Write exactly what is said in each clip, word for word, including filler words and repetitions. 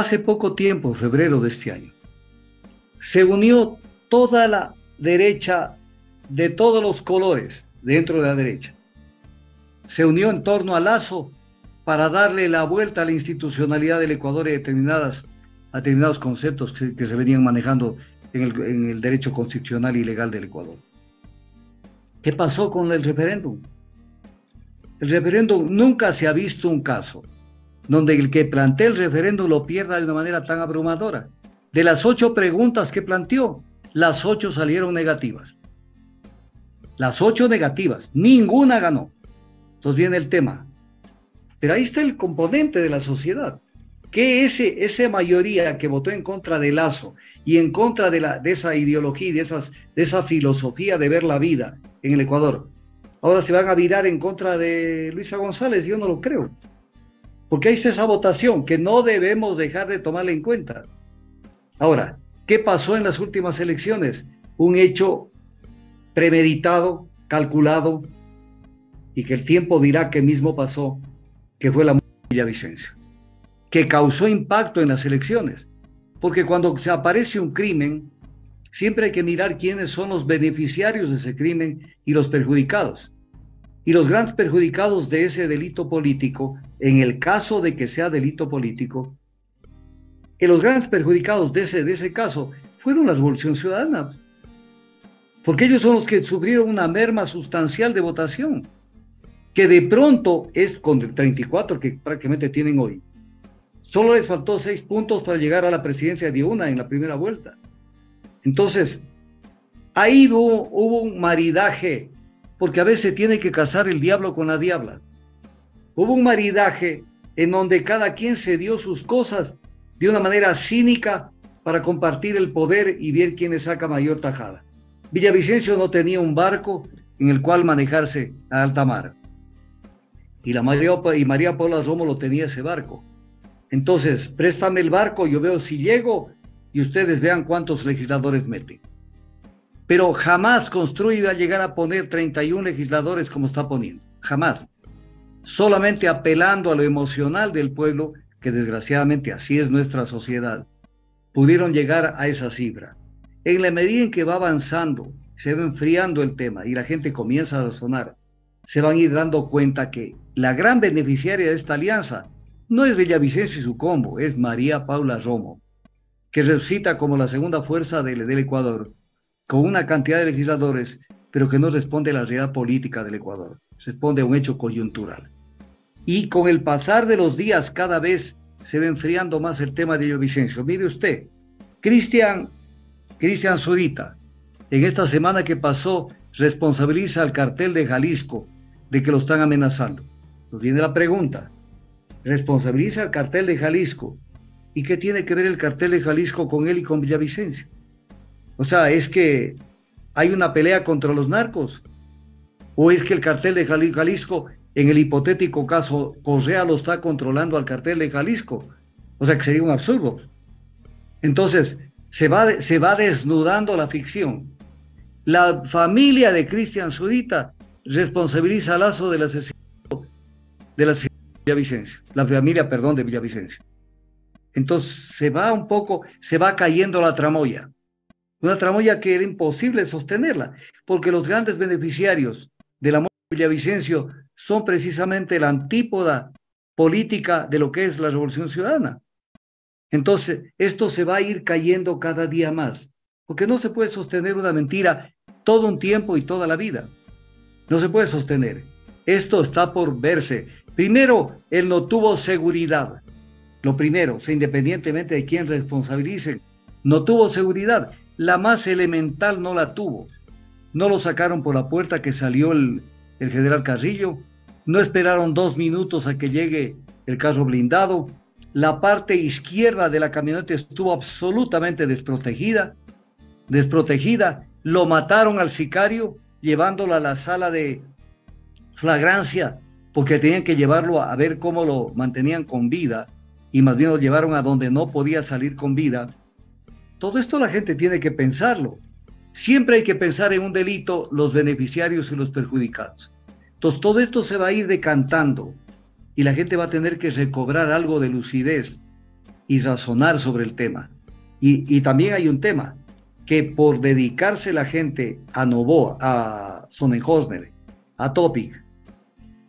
hace poco tiempo, en febrero de este año. Se unió toda la derecha de todos los colores dentro de la derecha. Se unió en torno a Lazo para darle la vuelta a la institucionalidad del Ecuador y determinadas, a determinados conceptos que, que se venían manejando en el, en el derecho constitucional y legal del Ecuador. ¿Qué pasó con el referéndum? El referéndum, nunca se ha visto un caso donde el que plantea el referéndum lo pierda de una manera tan abrumadora. De las ocho preguntas que planteó, las ocho salieron negativas. Las ocho negativas, ninguna ganó. Entonces viene el tema. Pero ahí está el componente de la sociedad. Que ese, esa mayoría que votó en contra de Lazo y en contra de, la, de esa ideología y de, esas, de esa filosofía de ver la vida en el Ecuador, ahora se van a virar en contra de Luisa González, yo no lo creo. Porque ahí está esa votación que no debemos dejar de tomarla en cuenta. Ahora, ¿qué pasó en las últimas elecciones? Un hecho premeditado, calculado, y que el tiempo dirá que mismo pasó, que fue la muerte de Villavicencio, que causó impacto en las elecciones. Porque cuando se aparece un crimen, siempre hay que mirar quiénes son los beneficiarios de ese crimen y los perjudicados. Y los grandes perjudicados de ese delito político, en el caso de que sea delito político, que los grandes perjudicados de ese, de ese caso fueron la Revolución Ciudadana. Porque ellos son los que sufrieron una merma sustancial de votación, que de pronto es con el treinta y cuatro que prácticamente tienen hoy. Solo les faltó seis puntos para llegar a la presidencia de una en la primera vuelta. Entonces, ahí hubo, hubo un maridaje, porque a veces tiene que casar el diablo con la diabla. Hubo un maridaje en donde cada quien se dio sus cosas de una manera cínica para compartir el poder y ver quién le saca mayor tajada. Villavicencio no tenía un barco en el cual manejarse a alta mar. Y, la María, y María Paula Romo lo tenía ese barco. Entonces, préstame el barco, yo veo si llego y ustedes vean cuántos legisladores meten. Pero jamás Constru iba a llegar a poner treinta y uno legisladores como está poniendo, jamás. Solamente apelando a lo emocional del pueblo, que desgraciadamente así es nuestra sociedad, pudieron llegar a esa cifra. En la medida en que va avanzando, se va enfriando el tema y la gente comienza a razonar, se van a ir dando cuenta que la gran beneficiaria de esta alianza no es Villavicencio y su combo, es María Paula Romo, que resucita como la segunda fuerza del, del Ecuador, con una cantidad de legisladores, pero que no responde a la realidad política del Ecuador, responde a un hecho coyuntural. Y con el pasar de los días, cada vez se va enfriando más el tema de Villavicencio. Mire usted, Cristian Cristian Zurita, en esta semana que pasó, responsabiliza al cartel de Jalisco de que lo están amenazando. Nos viene la pregunta, responsabiliza al cartel de Jalisco, ¿y qué tiene que ver el cartel de Jalisco con él y con Villavicencio? O sea, ¿es que hay una pelea contra los narcos? ¿O es que el cartel de Jalisco, en el hipotético caso, Correa lo está controlando al cartel de Jalisco? O sea, que sería un absurdo. Entonces, se va, se va desnudando la ficción. La familia de Cristian Zurita responsabiliza a Lazo del asesinato de, de Villavicencio. La familia, perdón, de Villavicencio. Entonces, se va un poco, se va cayendo la tramoya. Una tramoya que era imposible sostenerla, porque los grandes beneficiarios de la muerte de Villavicencio son precisamente la antípoda política de lo que es la Revolución Ciudadana. Entonces, esto se va a ir cayendo cada día más, porque no se puede sostener una mentira todo un tiempo y toda la vida. No se puede sostener. Esto está por verse. Primero, él no tuvo seguridad. Lo primero, independientemente de quién responsabilicen, no tuvo seguridad. La más elemental no la tuvo. No lo sacaron por la puerta que salió el, el general Carrillo. No esperaron dos minutos a que llegue el carro blindado. La parte izquierda de la camioneta estuvo absolutamente desprotegida. Desprotegida. Lo mataron al sicario llevándolo a la sala de flagrancia porque tenían que llevarlo a ver cómo lo mantenían con vida y más bien lo llevaron a donde no podía salir con vida. Todo esto la gente tiene que pensarlo. Siempre hay que pensar en un delito, los beneficiarios y los perjudicados. Entonces todo esto se va a ir decantando y la gente va a tener que recobrar algo de lucidez y razonar sobre el tema. Y, y también hay un tema, que por dedicarse la gente a Novoa, a Sonnenhosner, a Topic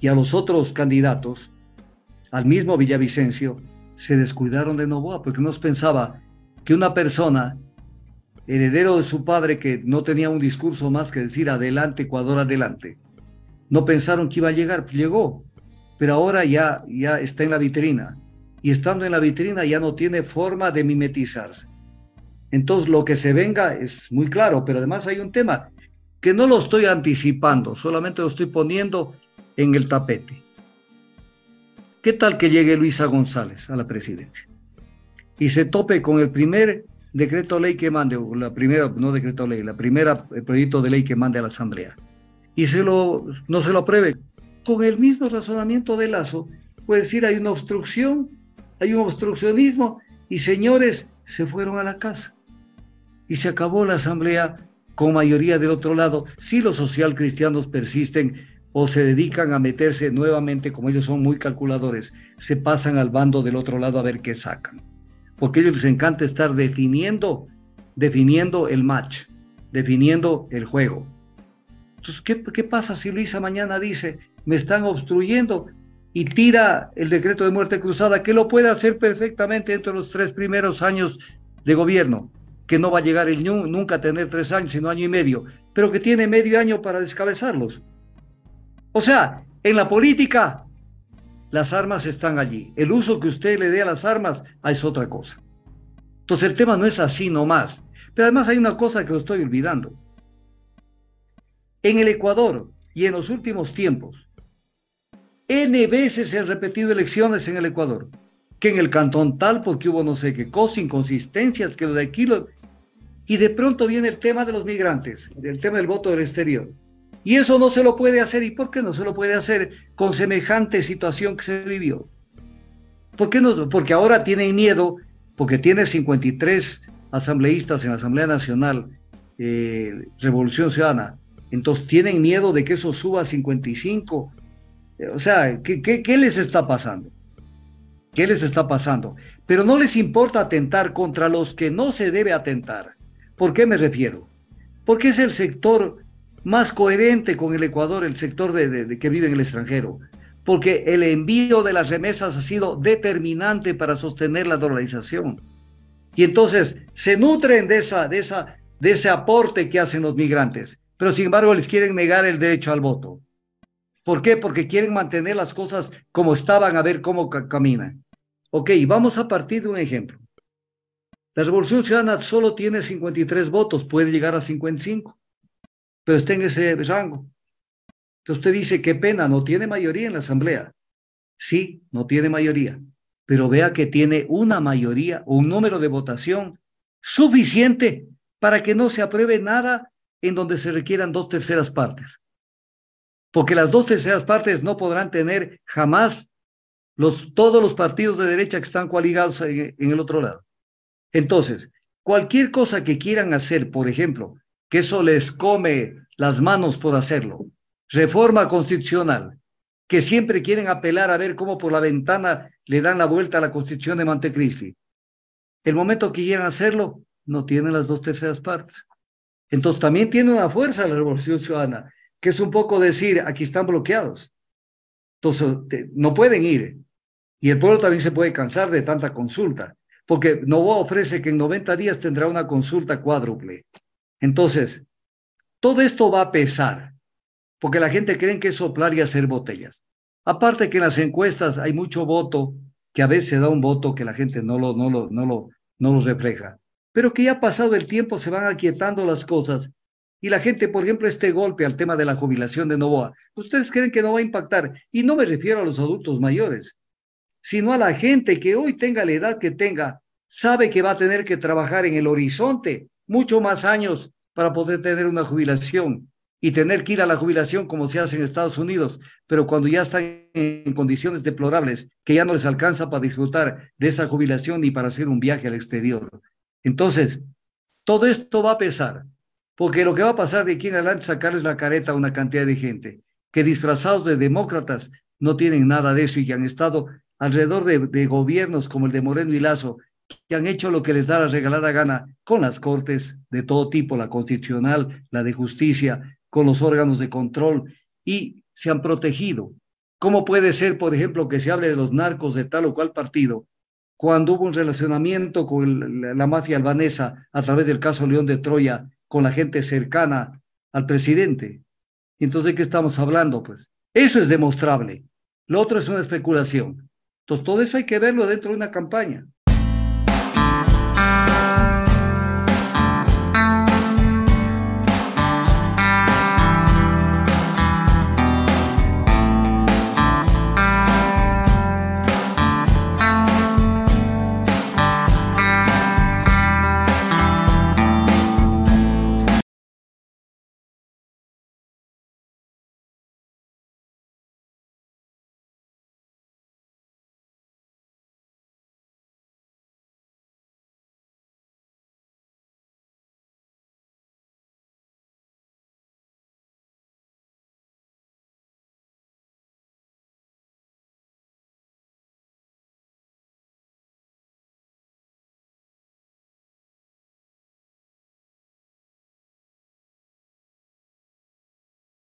y a los otros candidatos, al mismo Villavicencio, se descuidaron de Novoa, porque no se pensaba que una persona, heredero de su padre, que no tenía un discurso más que decir adelante Ecuador, adelante, no pensaron que iba a llegar, llegó, pero ahora ya, ya está en la vitrina, y estando en la vitrina ya no tiene forma de mimetizarse. Entonces lo que se venga es muy claro, pero además hay un tema que no lo estoy anticipando, solamente lo estoy poniendo en el tapete. ¿Qué tal que llegue Luisa González a la presidencia y se tope con el primer decreto ley que mande, o la primera, no decreto ley, la primera el proyecto de ley que mande a la Asamblea, y se lo, no se lo apruebe? Con el mismo razonamiento de Lazo, puede decir, hay una obstrucción, hay un obstruccionismo, y señores, se fueron a la casa. Y se acabó la Asamblea con mayoría del otro lado, si los socialcristianos persisten o se dedican a meterse nuevamente, como ellos son muy calculadores, se pasan al bando del otro lado a ver qué sacan. Porque a ellos les encanta estar definiendo, definiendo el match, definiendo el juego. Entonces, ¿qué, qué pasa si Luisa mañana dice, me están obstruyendo, y tira el decreto de muerte cruzada, que lo puede hacer perfectamente dentro de los tres primeros años de gobierno, que no va a llegar el nunca a tener tres años, sino año y medio, pero que tiene medio año para descabezarlos? O sea, en la política, las armas están allí. El uso que usted le dé a las armas es otra cosa. Entonces el tema no es así nomás. Pero además hay una cosa que lo estoy olvidando. En el Ecuador y en los últimos tiempos, N veces se han repetido elecciones en el Ecuador, que en el cantón tal porque hubo no sé qué cosa, inconsistencias, que lo de aquí, lo... y de pronto viene el tema de los migrantes, el tema del voto del exterior, y eso no se lo puede hacer. ¿Y por qué no se lo puede hacer con semejante situación que se vivió? ¿Por qué no? Porque ahora tienen miedo, porque tiene cincuenta y tres asambleístas en la Asamblea Nacional, eh, Revolución Ciudadana, entonces tienen miedo de que eso suba a cincuenta y cinco. O sea, ¿qué, qué, ¿qué les está pasando? ¿Qué les está pasando? Pero no les importa atentar contra los que no se debe atentar. ¿Por qué me refiero? Porque es el sector más coherente con el Ecuador, el sector de, de, de que vive en el extranjero. Porque el envío de las remesas ha sido determinante para sostener la dolarización. Y entonces se nutren de, esa, de, esa, de ese aporte que hacen los migrantes. Pero sin embargo les quieren negar el derecho al voto. ¿Por qué? Porque quieren mantener las cosas como estaban, a ver cómo ca caminan. Ok, vamos a partir de un ejemplo. La Revolución Ciudadana solo tiene cincuenta y tres votos, puede llegar a cincuenta y cinco, pero está en ese rango. Entonces usted dice, qué pena, no tiene mayoría en la Asamblea. Sí, no tiene mayoría, pero vea que tiene una mayoría o un número de votación suficiente para que no se apruebe nada en donde se requieran dos terceras partes. Porque las dos terceras partes no podrán tener jamás los, todos los partidos de derecha que están coaligados en, en el otro lado. Entonces, cualquier cosa que quieran hacer, por ejemplo, que eso les come las manos por hacerlo, reforma constitucional, que siempre quieren apelar a ver cómo por la ventana le dan la vuelta a la Constitución de Montecristi. El momento que quieran hacerlo, no tienen las dos terceras partes. Entonces, también tiene una fuerza la Revolución Ciudadana, que es un poco decir, aquí están bloqueados. Entonces, te, no pueden ir. Y el pueblo también se puede cansar de tanta consulta, porque Novoa ofrece que en noventa días tendrá una consulta cuádruple. Entonces, todo esto va a pesar, porque la gente cree que es soplar y hacer botellas. Aparte que en las encuestas hay mucho voto, que a veces da un voto que la gente no lo, no lo, no lo, no lo refleja. Pero que ya pasado el tiempo se van aquietando las cosas. Y la gente, por ejemplo, este golpe al tema de la jubilación de Novoa, ustedes creen que no va a impactar, y no me refiero a los adultos mayores, sino a la gente que hoy tenga la edad que tenga, sabe que va a tener que trabajar en el horizonte mucho más años para poder tener una jubilación y tener que ir a la jubilación como se hace en Estados Unidos, pero cuando ya están en condiciones deplorables, que ya no les alcanza para disfrutar de esa jubilación ni para hacer un viaje al exterior. Entonces, todo esto va a pesar. Porque lo que va a pasar de aquí en adelante es sacarles la careta a una cantidad de gente que disfrazados de demócratas no tienen nada de eso y que han estado alrededor de, de gobiernos como el de Moreno y Lazo que han hecho lo que les da la regalada gana con las cortes de todo tipo, la constitucional, la de justicia, con los órganos de control, y se han protegido. ¿Cómo puede ser, por ejemplo, que se hable de los narcos de tal o cual partido cuando hubo un relacionamiento con el, la mafia albanesa a través del caso León de Troya con la gente cercana al presidente? Entonces, ¿de qué estamos hablando? Pues eso es demostrable. Lo otro es una especulación. Entonces, todo eso hay que verlo dentro de una campaña.